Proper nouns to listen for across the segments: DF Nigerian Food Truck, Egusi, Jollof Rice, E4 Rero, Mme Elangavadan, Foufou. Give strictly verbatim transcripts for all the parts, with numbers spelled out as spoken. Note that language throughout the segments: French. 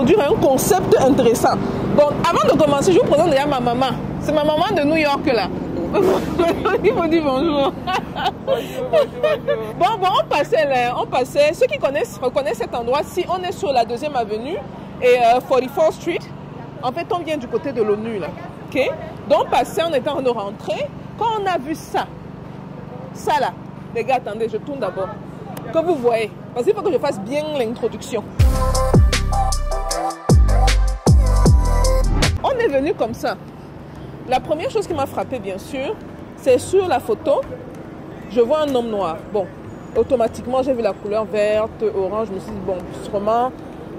introduire un concept intéressant. Donc, avant de commencer, je vous présente déjà ma maman. C'est ma maman de New York, là. Il faut dire bonjour. Bonjour, bonjour. Bon, bon, on passait là, on passait. Ceux qui connaissent, reconnaissent cet endroit-ci, on est sur la deuxième avenue et euh, quarante-quatrième street. En fait, on vient du côté de l'ONU, là. Okay? Donc, on passait, on était en rentrée. Quand on a vu ça, ça là, les gars, attendez, je tourne d'abord. Que vous voyez, parce qu'il faut que je fasse bien l'introduction. On est venu comme ça. La première chose qui m'a frappée, bien sûr, c'est sur la photo, je vois un homme noir. Bon, automatiquement, j'ai vu la couleur verte, orange, je me suis dit, bon, sûrement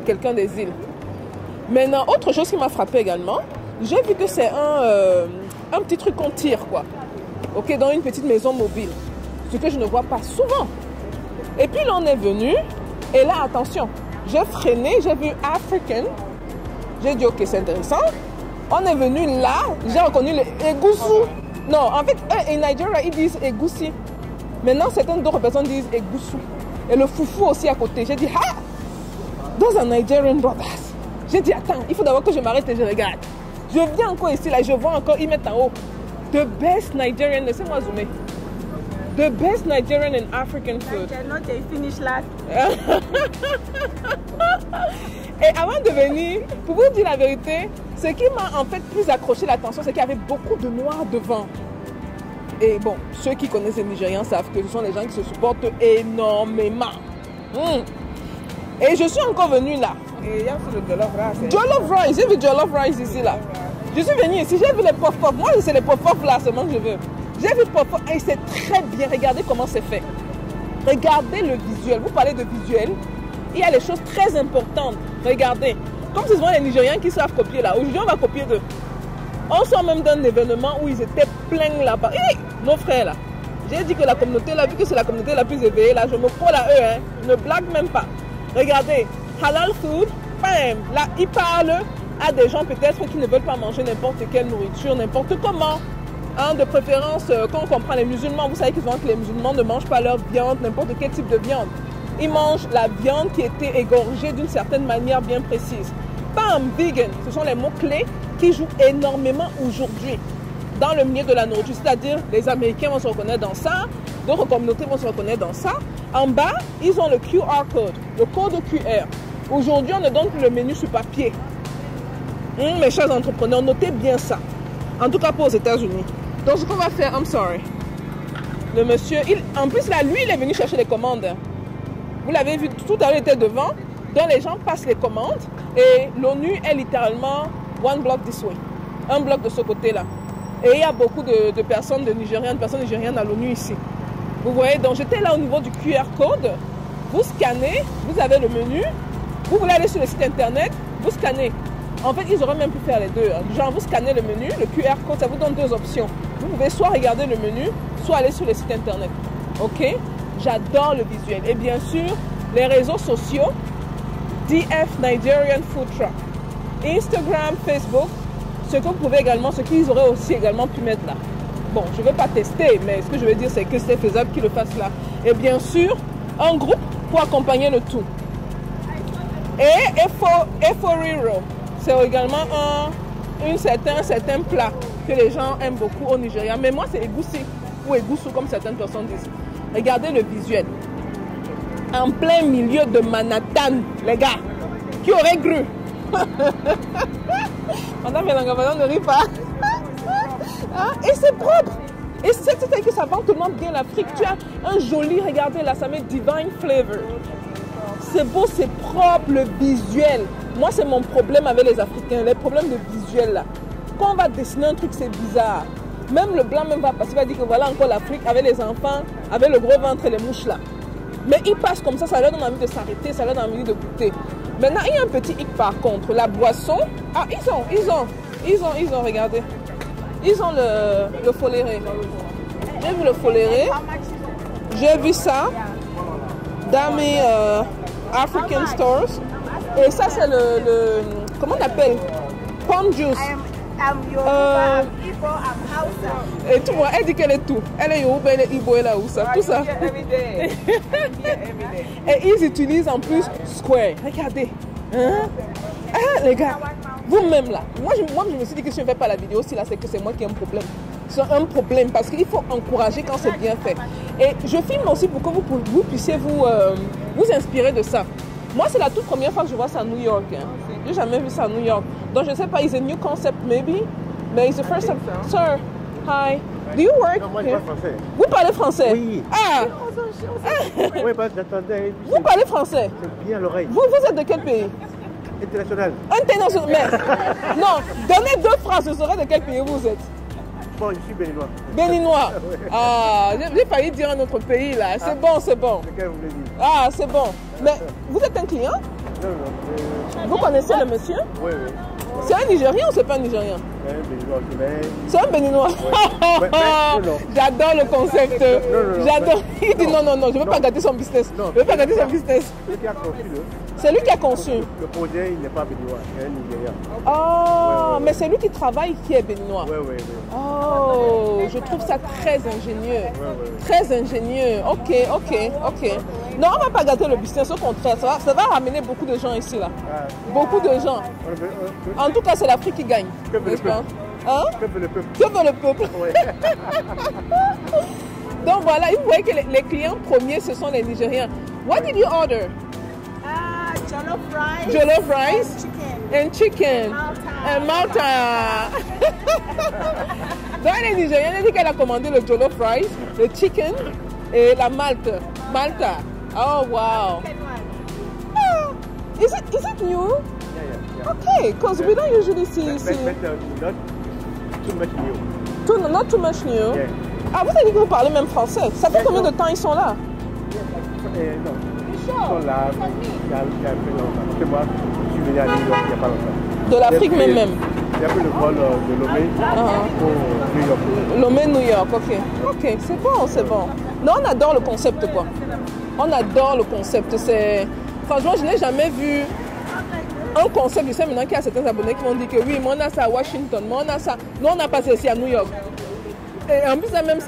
quelqu'un des îles. Maintenant, autre chose qui m'a frappée également, j'ai vu que c'est un, euh, un petit truc qu'on tire, quoi. Ok, dans une petite maison mobile, ce que je ne vois pas souvent. Et puis là, on est venu, et là, attention, j'ai freiné, j'ai vu African, j'ai dit, ok, c'est intéressant. On est venu là, j'ai reconnu le Egusi. Non, en fait, eux, en Nigeria, ils disent Egusi. Maintenant, certaines d'autres personnes disent Egusi. Et le Foufou aussi à côté. J'ai dit, ah, those are Nigerian brothers. J'ai dit, attends, il faut d'abord que je m'arrête et je regarde. Je viens encore ici, là, je vois encore, ils mettent en haut. The best Nigerian, laissez-moi zoomer. The best Nigerian and African food. Cannot finish last. Et avant de venir, pour vous dire la vérité, ce qui m'a en fait plus accroché l'attention, c'est qu'il y avait beaucoup de noirs devant. Et bon, ceux qui connaissent les Nigérians savent que ce sont les gens qui se supportent énormément. Mm. Et je suis encore venue là. Et il y a aussi le Jollof Rice. Jollof Rice, j'ai vu Jollof Rice ici là. Je suis venue ici, j'ai vu les puff-puff. Moi, c'est les puff-puff là seulement que je veux. J'ai vu papa et c'est très bien. Regardez comment c'est fait. Regardez le visuel. Vous parlez de visuel. Il y a des choses très importantes. Regardez. Comme c'est souvent les Nigériens qui savent copier là. Aujourd'hui, on va copier d'eux. On sort même d'un événement où ils étaient pleins là-bas. Hey, nos frères là. J'ai dit que la communauté là, vu que c'est la communauté la plus éveillée là, je me colle à eux. Hein. Je ne blague même pas. Regardez. Halal food. Bam. Là, ils parlent à des gens peut-être qui ne veulent pas manger n'importe quelle nourriture, n'importe comment. Hein, de préférence, euh, quand on comprend les musulmans, vous savez qu'ils ont que les musulmans ne mangent pas leur viande, n'importe quel type de viande. Ils mangent la viande qui était égorgée d'une certaine manière bien précise. Bam, vegan, ce sont les mots-clés qui jouent énormément aujourd'hui dans le milieu de la nourriture. C'est-à-dire, les Américains vont se reconnaître dans ça, d'autres communautés vont se reconnaître dans ça. En bas, ils ont le Q R code, le code Q R. Aujourd'hui, on ne donne plus le menu sur papier. Hum, mes chers entrepreneurs, notez bien ça. En tout cas, pas aux États-Unis. Donc ce qu'on va faire, I'm sorry. Le monsieur, il, en plus là, lui, il est venu chercher les commandes. Vous l'avez vu, tout à l'heure, il était devant. Donc les gens passent les commandes. Et l'ONU est littéralement one block this way. Un bloc de ce côté-là. Et il y a beaucoup de, de personnes de Nigériens, de personnes nigériennes à l'ONU ici. Vous voyez, donc j'étais là au niveau du Q R code. Vous scannez, vous avez le menu. Vous voulez aller sur le site internet, vous scannez. En fait, ils auraient même pu faire les deux. Hein. Genre, vous scannez le menu, le Q R code, ça vous donne deux options. Vous pouvez soit regarder le menu, soit aller sur le site internet. Ok? J'adore le visuel. Et bien sûr, les réseaux sociaux, D F Nigerian Food Truck, Instagram, Facebook, ce que vous pouvez également, ce qu'ils auraient aussi également pu mettre là. Bon, je ne vais pas tester, mais ce que je veux dire, c'est que c'est faisable qu'ils le fassent là. Et bien sûr, un groupe pour accompagner le tout. Et E four Rero. C'est également un, une certain, un certain plat que les gens aiment beaucoup au Nigeria. Mais moi, c'est Egusi ou Egusu, comme certaines personnes disent. Regardez le visuel. En plein milieu de Manhattan, les gars, qui aurait cru? Mme Elangavadan ne rit pas. Hein? Et c'est propre. Et c'est ce que ça vend tellement bien l'Afrique. Tu as un joli, regardez là, ça met divine flavor. C'est beau, c'est propre, le visuel. Moi, c'est mon problème avec les Africains, les problèmes de visuel là. Quand on va dessiner un truc, c'est bizarre. Même le blanc même va passer, il va dire que voilà encore l'Afrique avec les enfants, avec le gros ventre et les mouches là. Mais ils passent comme ça, ça leur donne envie de s'arrêter, ça leur donne envie de goûter. Maintenant, il y a un petit hic par contre, la boisson. Ah, ils ont, ils ont, ils ont, ils ont, regardez. Ils ont le, le foléré. J'ai vu le foléré. J'ai vu ça. Dans mes euh, African stores. Et ça, c'est le, le... Comment on appelle? Palm juice. Euh, et tout, elle dit qu'elle est tout. Elle est Yoruba, elle est Igbo, elle est Hausa, tout ça. Et ils utilisent en plus Square. Regardez, Hein? Ah, les gars, vous-même là. Moi je, moi, je me suis dit que si je ne fais pas la vidéo, si là, c'est que c'est moi qui ai un problème. C'est un problème parce qu'il faut encourager quand c'est bien fait. Et je filme aussi pour que vous, pour, vous puissiez vous, euh, vous inspirer de ça. Moi, c'est la toute première fois que je vois ça à New York. Hein. Je n'ai jamais vu ça à New York. Donc, je ne sais pas, it's a new concept, maybe. Mais it's the first time. So. Sir, hi. Do you work? Non, moi, je parle français. Vous parlez français? Oui. Ah. Oui, bah, j'attendais. Vous parlez français? C'est bien l'oreille. Vous, vous êtes de quel pays? International. International. Mais, non, donnez deux phrases, je saurais de quel pays vous êtes. Bon, je suis béninois. Béninois. Ah, j'ai failli dire un autre pays là. C'est ah, bon, c'est bon. Lequel vous voulez dire? Ah, c'est bon. Mais vous êtes un client? Non, non. Vous connaissez le monsieur? Oui, oui. C'est un Nigérien ou c'est pas un Nigérien? C'est un Béninois. Ouais. J'adore le concept. J'adore. Il dit non, non, non, je ne veux pas gâter son business. Je ne veux pas gâter son business. C'est lui qui a conçu. Le projet, il n'est pas béninois, c'est un Nigérien. Oh, mais c'est lui qui travaille qui est béninois. Oui, oui, oui. Oh, je trouve ça très ingénieux. Très ingénieux. Ok, ok, ok. Non, on ne va pas gâter le business, au contraire. Ça va, ça va ramener beaucoup de gens ici, là. Beaucoup de gens. En tout cas, c'est l'Afrique qui gagne. Que veut le peuple? Hein? Que veut le peuple? Que veut le peuple? Ouais. Donc voilà, vous voyez que les, les clients premiers, ce sont les Nigériens. What did you order? Ah, uh, Jollof Rice. Jollof Rice. And chicken. And Malta. Donc les Nigériens, elle a dit qu'elle a commandé le Jollof Rice, le chicken et la Malta. Malta. Oh, wow. Oh, is it, is it new? Okay, because yeah. we don't usually see... see. Better, not too much new. Too, not too much new? Yeah. Ah, vous avez dit que vous parlez même français. Ça fait yeah, combien no. de temps ils sont là? Yeah, like, eh, non. Ils sont là, il y a un peu longtemps. Parce que moi, je suis venu à New York il n'y a pas longtemps. De l'Afrique même même? Il y a pris le vol de Lomé au New York. Lomé, New York, ok. Ok, c'est bon, c'est bon. Non, on adore le concept, quoi. On adore le concept. Franchement, je n'ai jamais vu... un concept, je sais maintenant qu'il y a certains abonnés qui m'ont dit que oui, mais on a ça à Washington, mais on a ça. Nous, on a passé ici à New York. Et en plus, c'est même,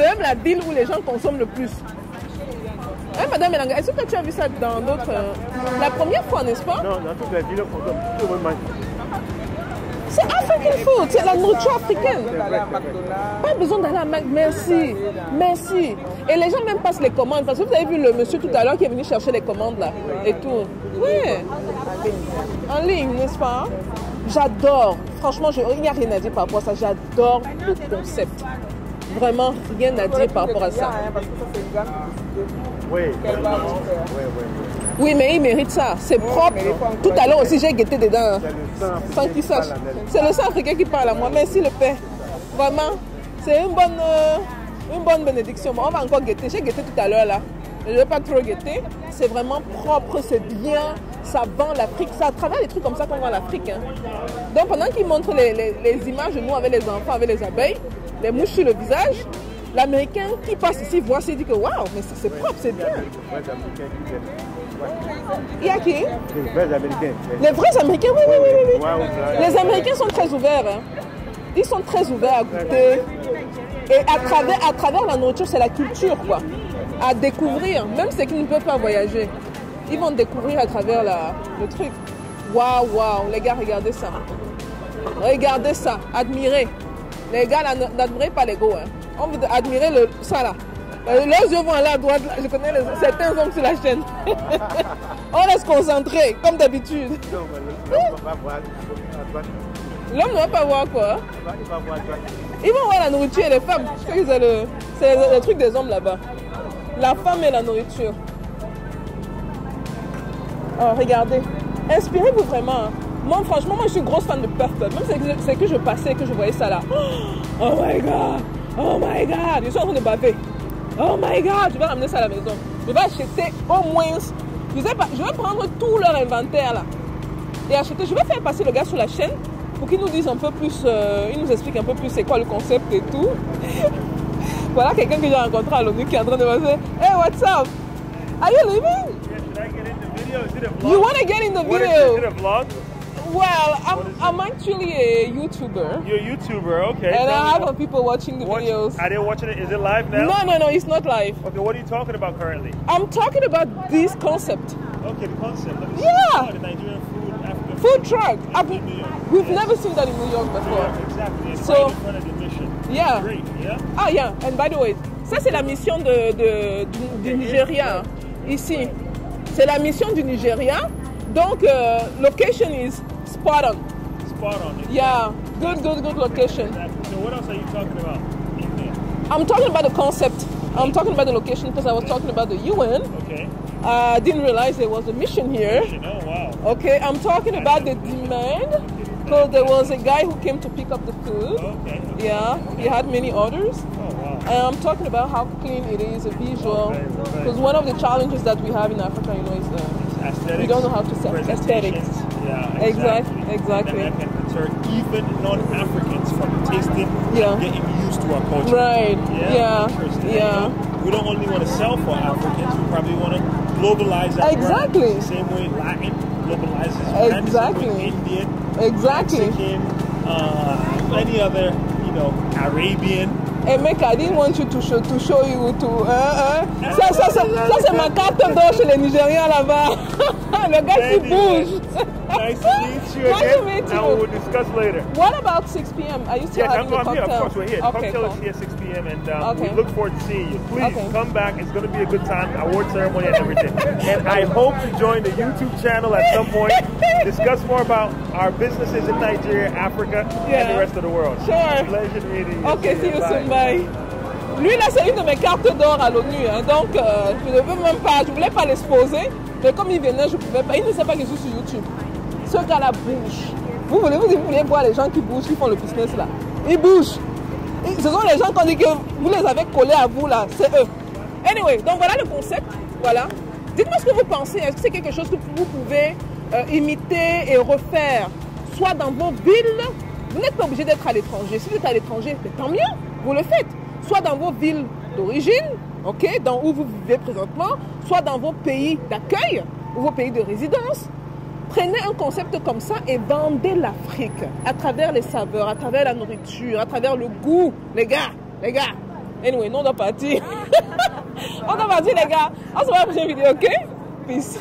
même la ville où les gens consomment le plus. Hey, Madame Elanga, est-ce que tu as vu ça dans d'autres... La première fois, n'est-ce pas? Non, dans toutes les villes, on consomme tout le monde. C'est African food, c'est la nourriture africaine. Pas besoin d'aller à Mac, merci, merci. Et les gens même passent les commandes, parce que vous avez vu le monsieur tout à l'heure qui est venu chercher les commandes là, et tout. Oui, en ligne, n'est-ce pas? J'adore, franchement, je, il n'y a rien à dire par rapport à ça, j'adore le concept. Vraiment rien à dire par rapport à ça. Oui, oui, mais il mérite ça. C'est propre. Tout à l'heure aussi, j'ai guetté dedans. Sans qu'il sache. C'est le sang africain qui parle à moi. Merci le Père. Vraiment, c'est une bonne, euh, une bonne bénédiction. On va encore guetter. J'ai guetté tout à l'heure là. Je ne vais pas trop guetter. C'est vraiment propre, c'est bien. Ça vend l'Afrique. Ça travaille des trucs comme ça qu'on vend l'Afrique. Hein. Donc pendant qu'ils montrent les, les, les images de nous avec les enfants, avec les abeilles, les mouches sur le visage, l'Américain qui passe ici voit, s'est dit que waouh, mais c'est propre, c'est bien. Il y a qui? Les vrais Américains. Les vrais Américains, oui, oui, oui, oui. Les Américains sont très ouverts. Hein. Ils sont très ouverts à goûter. Et à travers, à travers la nourriture, c'est la culture, quoi. À découvrir, même ceux qui ne peuvent pas voyager. Ils vont découvrir à travers la, le truc. Waouh, waouh, les gars, regardez ça. Regardez ça, admirez. Les gars, n'admirez pas les go. Hein. On veut admirer le, ça là. Leurs yeux vont aller à droite. Là. Je connais les, certains hommes sur la chaîne. On reste concentré, comme d'habitude. L'homme ne va pas voir à droite. L'homme ne va pas voir quoi? Il va voir à droite. Ils vont voir la nourriture et les femmes. C'est le, le, le truc des hommes là-bas. La femme et la nourriture. Oh, regardez. Inspirez-vous vraiment. Moi, franchement, moi, je suis grosse fan de Puff Puff. Même c'est que je passais, que je voyais ça là. Oh my God! Oh my God! Je suis en train de baver. Oh my God! Je vais ramener ça à la maison. Je vais acheter au moins... Je sais pas, je vais prendre tout leur inventaire là. Et acheter... Je vais faire passer le gars sur la chaîne pour qu'il nous dise un peu plus... Euh, il nous explique un peu plus c'est quoi le concept et tout. Voilà quelqu'un que j'ai rencontré à l'ONU qui est en train de me dire... Hey, what's up? Are you leaving? Yeah, should I get in the video? Is it a vlog? You want to get in the video? What is it, is it a vlog? Well, I'm, I'm actually a YouTuber. You're a YouTuber, okay. And I have people watching the watch, videos. Are they watching it? Is it live now? No, no, no, it's not live. Okay, what are you talking about currently? I'm talking about this concept. Okay, the concept. Let me yeah. See. Oh, the Nigerian food. food truck. I've, we've yes. never seen that in New York before. Yeah, exactly. It's so, right in front of the mission. Yeah. Great, yeah. Ah, yeah. And by the way, ça c'est la mission de, de, du, du Nigeria. Ici, c'est la mission du Nigeria. Donc, uh, location is spot on. Spot on. Exactly. Yeah. Good, good, good location. Exactly. So what else are you talking about in there? I'm talking about the concept. I'm talking about the location because I was talking about the U N. Okay. I uh, didn't realize there was a mission here. Oh, wow. Okay, I'm talking about the demand. So there was a guy who came to pick up the food. Okay. okay. Yeah, he had many orders. Oh, wow. And I'm talking about how clean it is, a visual. Because okay, okay. one of the challenges that we have in Africa, you know, is the aesthetics. We don't know how to sell aesthetics. Yeah, exactly. Exactly. exactly. And that can deter even non-Africans from tasting yeah. and getting used to our culture. Right. Yeah. Yeah. yeah. We don't only want to sell for Africans. We probably want to globalize our exactly. brand. The same way Latin globalizes. Exactly. Brand, Indian. Exactly. Mexican. Uh, any other, you know, Arabian. Hey, mec, I didn't want you to show, to show you to. Hein, hein. Ça, ça, ça, ça c'est ma carte d'or chez les Nigériens là-bas. Le gars qui bouge. Nice to meet you again. Nice to meet you. Now we'll discuss later. What about six p m? Are you still yeah, having no, a cocktail? Yeah, of course we're here. Okay, cocktail cool. is here at six p m and um, okay. we look forward to seeing you. Please okay. come back. It's going to be a good time. Award ceremony and everything. And I hope you join the YouTube channel at some point. Discuss more about our businesses in Nigeria, Africa, yeah. and the rest of the world. Sure. Pleasure meeting you. Okay, see you soon. Bye. Lui là, c'est une de mes cartes d'or à l'ONU. Hein. Donc, euh, je ne veux même pas, je voulais pas l'exposer. Mais comme il venait, je pouvais pas. Il ne sait pas que je suis sur YouTube. Ce gars-là bouge. Vous voulez, vous voulez voir les gens qui bougent, qui font le business là. Ils bougent. Ce sont les gens qu'on dit que vous les avez collés à vous là. C'est eux. Anyway, donc voilà le concept. Voilà. Dites-moi ce que vous pensez. Est-ce que c'est quelque chose que vous pouvez euh, imiter et refaire, soit dans vos villes. Vous n'êtes pas obligé d'être à l'étranger. Si vous êtes à l'étranger, tant mieux. Vous le faites. Soit dans vos villes d'origine, ok, dans où vous vivez présentement, soit dans vos pays d'accueil ou vos pays de résidence. Prenez un concept comme ça et vendez l'Afrique à travers les saveurs, à travers la nourriture, à travers le goût. Les gars, les gars. Anyway, nous on doit partir. On doit partir les gars. On se voit dans la prochaine vidéo, ok? Peace.